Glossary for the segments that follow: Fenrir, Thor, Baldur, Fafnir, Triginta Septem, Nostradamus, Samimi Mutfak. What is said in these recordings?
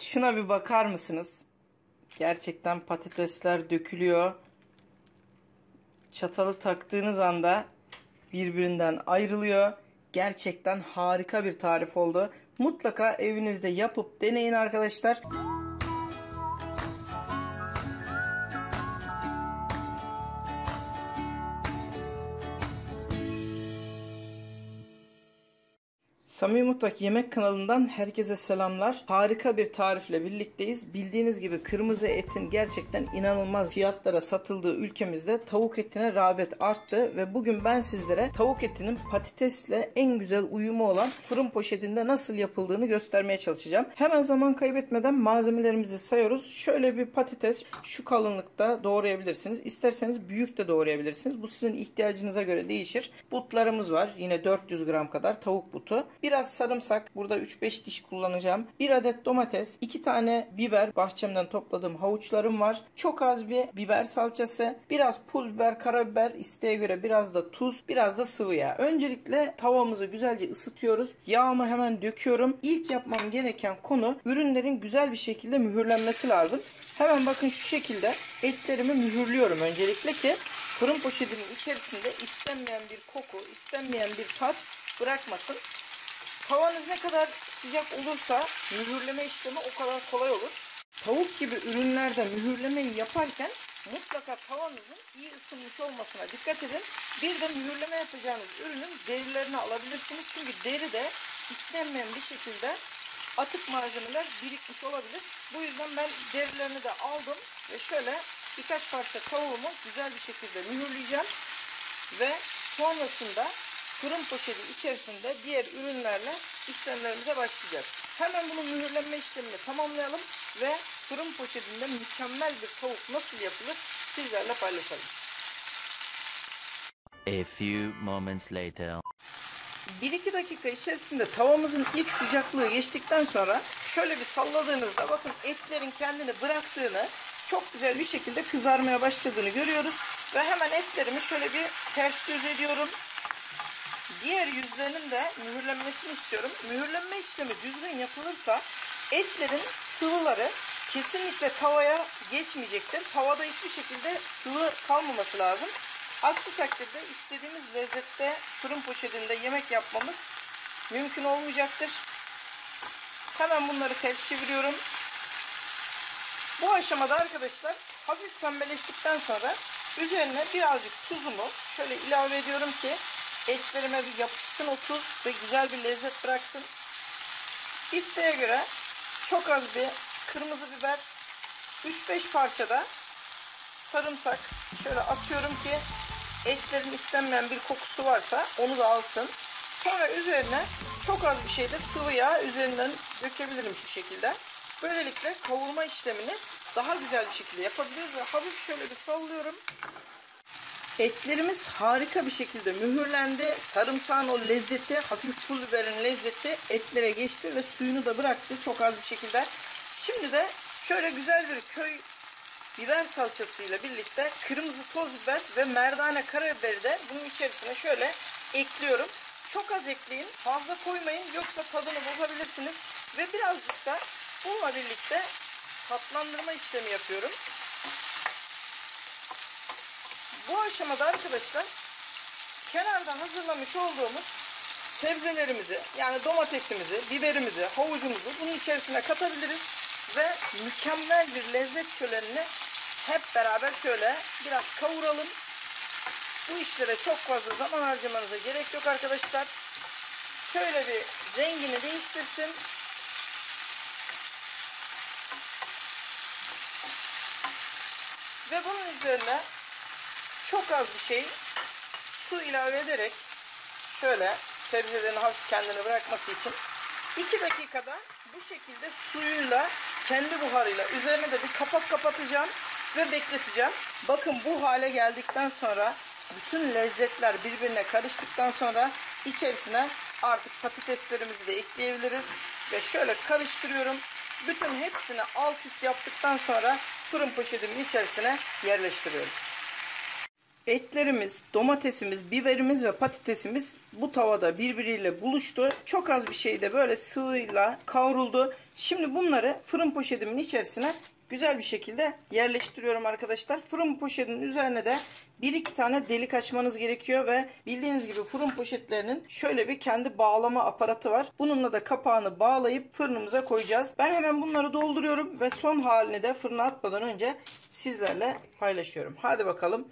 Şuna bir bakar mısınız? Gerçekten patatesler dökülüyor. Çatalı taktığınız anda birbirinden ayrılıyor. Gerçekten harika bir tarif oldu. Mutlaka evinizde yapıp deneyin arkadaşlar. Samimi Mutfak yemek kanalından herkese selamlar. Harika bir tarifle birlikteyiz. Bildiğiniz gibi kırmızı etin gerçekten inanılmaz fiyatlara satıldığı ülkemizde tavuk etine rağbet arttı ve bugün ben sizlere tavuk etinin patatesle en güzel uyumu olan fırın poşetinde nasıl yapıldığını göstermeye çalışacağım. Hemen zaman kaybetmeden malzemelerimizi sayıyoruz. Şöyle bir patates şu kalınlıkta doğrayabilirsiniz. İsterseniz büyük de doğrayabilirsiniz. Bu sizin ihtiyacınıza göre değişir. Butlarımız var. Yine 400 gram kadar tavuk butu. Biraz sarımsak, burada 3-5 diş kullanacağım. 1 adet domates, 2 tane biber, bahçemden topladığım havuçlarım var. Çok az bir biber salçası, biraz pul biber, karabiber, isteğe göre biraz da tuz, biraz da sıvı yağ. Öncelikle tavamızı güzelce ısıtıyoruz. Yağımı hemen döküyorum. İlk yapmam gereken konu ürünlerin güzel bir şekilde mühürlenmesi lazım. Hemen bakın şu şekilde etlerimi mühürlüyorum öncelikle ki fırın poşetinin içerisinde istenmeyen bir koku, istenmeyen bir tat bırakmasın. Tavanız ne kadar sıcak olursa mühürleme işlemi o kadar kolay olur. Tavuk gibi ürünlerde mühürlemeyi yaparken mutlaka tavanızın iyi ısınmış olmasına dikkat edin. Bir de mühürleme yapacağınız ürünün derilerini alabilirsiniz. Çünkü deri de istenmeyen bir şekilde atık malzemeler birikmiş olabilir. Bu yüzden ben derilerini de aldım ve şöyle birkaç parça tavuğumu güzel bir şekilde mühürleyeceğim. Ve sonrasında fırın poşeti içerisinde diğer ürünlerle işlemlerimize başlayacağız. Hemen bunun mühürlenme işlemini tamamlayalım ve fırın poşetinde mükemmel bir tavuk nasıl yapılır sizlerle paylaşalım. A few moments later. 1-2 dakika içerisinde tavamızın ilk sıcaklığı geçtikten sonra şöyle bir salladığınızda bakın etlerin kendini bıraktığını, çok güzel bir şekilde kızarmaya başladığını görüyoruz ve hemen etlerimi şöyle bir ters düz ediyorum. Diğer yüzlerinin de mühürlenmesini istiyorum. Mühürlenme işlemi düzgün yapılırsa etlerin sıvıları kesinlikle tavaya geçmeyecektir. Tavada hiçbir şekilde sıvı kalmaması lazım. Aksi takdirde istediğimiz lezzette fırın poşetinde yemek yapmamız mümkün olmayacaktır. Hemen bunları ters çeviriyorum. Bu aşamada arkadaşlar hafif pembeleştikten sonra üzerine birazcık tuzumu şöyle ilave ediyorum ki etlerime bir yapışsın o tuz ve güzel bir lezzet bıraksın. İsteğe göre çok az bir kırmızı biber, 3-5 parça da sarımsak şöyle atıyorum ki etlerin istenmeyen bir kokusu varsa onu da alsın. Sonra üzerine çok az bir şey de sıvı yağ üzerinden dökebilirim şu şekilde. Böylelikle kavurma işlemini daha güzel bir şekilde yapabiliriz ve hafif şöyle bir sallıyorum. Etlerimiz harika bir şekilde mühürlendi. Sarımsağın o lezzeti, hafif pul biberin lezzeti etlere geçti ve suyunu da bıraktı çok az bir şekilde. Şimdi de şöyle güzel bir köy biber salçasıyla birlikte kırmızı toz biber ve merdane karabiberi de bunun içerisine şöyle ekliyorum. Çok az ekleyin, fazla koymayın yoksa tadını bozabilirsiniz. Ve birazcık da bununla birlikte tatlandırma işlemi yapıyorum. Bu aşamada arkadaşlar kenardan hazırlamış olduğumuz sebzelerimizi, yani domatesimizi, biberimizi, havucumuzu bunun içerisine katabiliriz ve mükemmel bir lezzet şölenini hep beraber şöyle biraz kavuralım. Bu işlere çok fazla zaman harcamanıza gerek yok arkadaşlar. Şöyle bir rengini değiştirsin. Ve bunun üzerine çok az bir şey su ilave ederek şöyle sebzelerin hafif kendini bırakması için 2 dakikada bu şekilde suyuyla, kendi buharıyla üzerine de bir kapak kapatacağım ve bekleteceğim. Bakın bu hale geldikten sonra bütün lezzetler birbirine karıştıktan sonra içerisine artık patateslerimizi de ekleyebiliriz ve şöyle karıştırıyorum. Bütün hepsini alt üst yaptıktan sonra fırın poşetimin içerisine yerleştiriyorum. Etlerimiz, domatesimiz, biberimiz ve patatesimiz bu tavada birbiriyle buluştu. Çok az bir şey de böyle sıvıyla kavruldu. Şimdi bunları fırın poşetimin içerisine güzel bir şekilde yerleştiriyorum arkadaşlar. Fırın poşetinin üzerine de 1-2 tane delik açmanız gerekiyor ve bildiğiniz gibi fırın poşetlerinin şöyle bir kendi bağlama aparatı var. Bununla da kapağını bağlayıp fırınımıza koyacağız. Ben hemen bunları dolduruyorum ve son halini de fırına atmadan önce sizlerle paylaşıyorum. Hadi bakalım.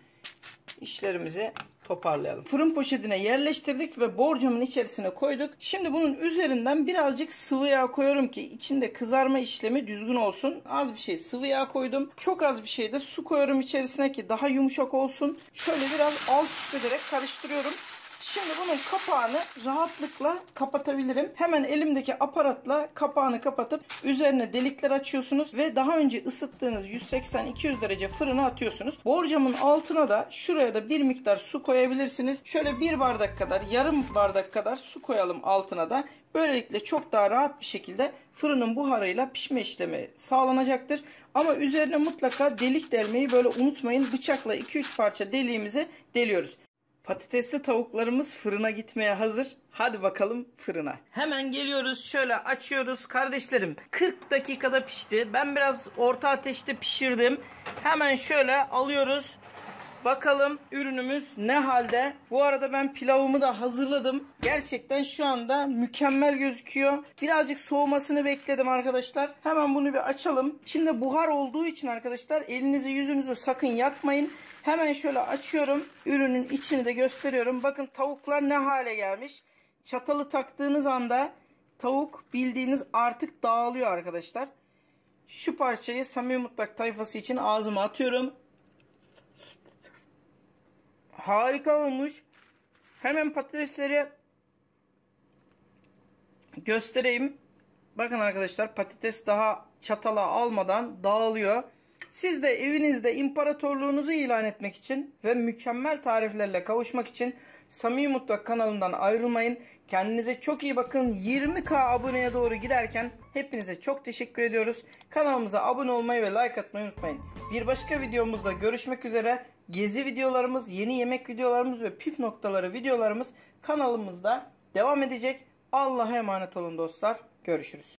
İşlerimizi toparlayalım. Fırın poşetine yerleştirdik ve borcamın içerisine koyduk. Şimdi bunun üzerinden birazcık sıvı yağ koyuyorum ki içinde kızarma işlemi düzgün olsun. Az bir şey sıvı yağ koydum. Çok az bir şey de su koyuyorum içerisine ki daha yumuşak olsun. Şöyle biraz alt üst ederek karıştırıyorum. Şimdi bunun kapağını rahatlıkla kapatabilirim. Hemen elimdeki aparatla kapağını kapatıp üzerine delikler açıyorsunuz ve daha önce ısıttığınız 180-200 derece fırına atıyorsunuz. Borcamın altına da şuraya da bir miktar su koyabilirsiniz. Şöyle bir bardak kadar, yarım bardak kadar su koyalım altına da. Böylelikle çok daha rahat bir şekilde fırının buharıyla pişme işlemi sağlanacaktır. Ama üzerine mutlaka delik delmeyi böyle unutmayın. Bıçakla 2-3 parça deliğimizi deliyoruz. Patatesli tavuklarımız fırına gitmeye hazır. Hadi bakalım fırına. Hemen geliyoruz, şöyle açıyoruz kardeşlerim. 40 dakikada pişti. Ben biraz orta ateşte pişirdim. Hemen şöyle alıyoruz. Bakalım ürünümüz ne halde. Bu arada ben pilavımı da hazırladım. Gerçekten şu anda mükemmel gözüküyor. Birazcık soğumasını bekledim arkadaşlar. Hemen bunu bir açalım. İçinde buhar olduğu için arkadaşlar elinizi yüzünüzü sakın yakmayın. Hemen şöyle açıyorum. Ürünün içini de gösteriyorum. Bakın tavuklar ne hale gelmiş. Çatalı taktığınız anda tavuk bildiğiniz artık dağılıyor arkadaşlar. Şu parçayı Samimi Mutfak tayfası için ağzıma atıyorum. Harika olmuş. Hemen patatesleri göstereyim. Bakın arkadaşlar patates daha çatala almadan dağılıyor. Siz de evinizde imparatorluğunuzu ilan etmek için ve mükemmel tariflerle kavuşmak için Samimi Mutfak kanalından ayrılmayın. Kendinize çok iyi bakın. 20.000 aboneye doğru giderken hepinize çok teşekkür ediyoruz. Kanalımıza abone olmayı ve like atmayı unutmayın. Bir başka videomuzda görüşmek üzere. Gezi videolarımız, yeni yemek videolarımız ve püf noktaları videolarımız kanalımızda devam edecek. Allah'a emanet olun dostlar. Görüşürüz.